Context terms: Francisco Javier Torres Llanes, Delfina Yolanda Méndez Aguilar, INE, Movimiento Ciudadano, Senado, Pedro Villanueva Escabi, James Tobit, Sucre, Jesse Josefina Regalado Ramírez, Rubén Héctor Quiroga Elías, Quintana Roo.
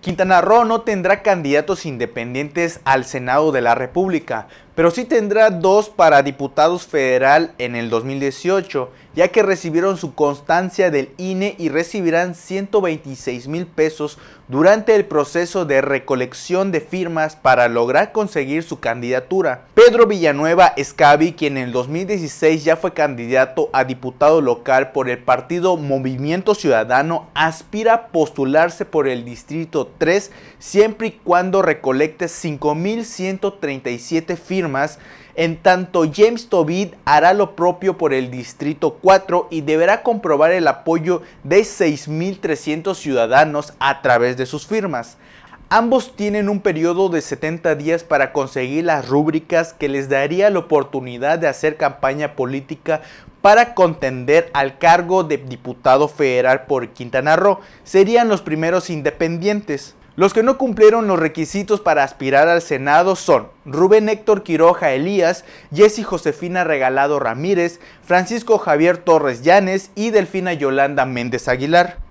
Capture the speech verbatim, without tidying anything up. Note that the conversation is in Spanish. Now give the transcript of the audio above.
Quintana Roo no tendrá candidatos independientes al Senado de la República, pero sí tendrá dos para diputados federal en el dos mil dieciocho, ya que recibieron su constancia del I N E y recibirán ciento veintiséis mil pesos durante el proceso de recolección de firmas para lograr conseguir su candidatura. Pedro Villanueva Escabi, quien en el dos mil dieciséis ya fue candidato a diputado local por el partido Movimiento Ciudadano, aspira a postularse por el distrito tres siempre y cuando recolecte cinco mil ciento treinta y siete firmas. En tanto, James Tobit hará lo propio por el distrito cuatro y deberá comprobar el apoyo de seis mil trescientos ciudadanos a través de sus firmas. Ambos tienen un periodo de setenta días para conseguir las rúbricas que les daría la oportunidad de hacer campaña política para contender al cargo de diputado federal por Quintana Roo. Serían los primeros independientes. Los que no cumplieron los requisitos para aspirar al Senado son Rubén Héctor Quiroga Elías, Jesse Josefina Regalado Ramírez, Francisco Javier Torres Llanes y Delfina Yolanda Méndez Aguilar.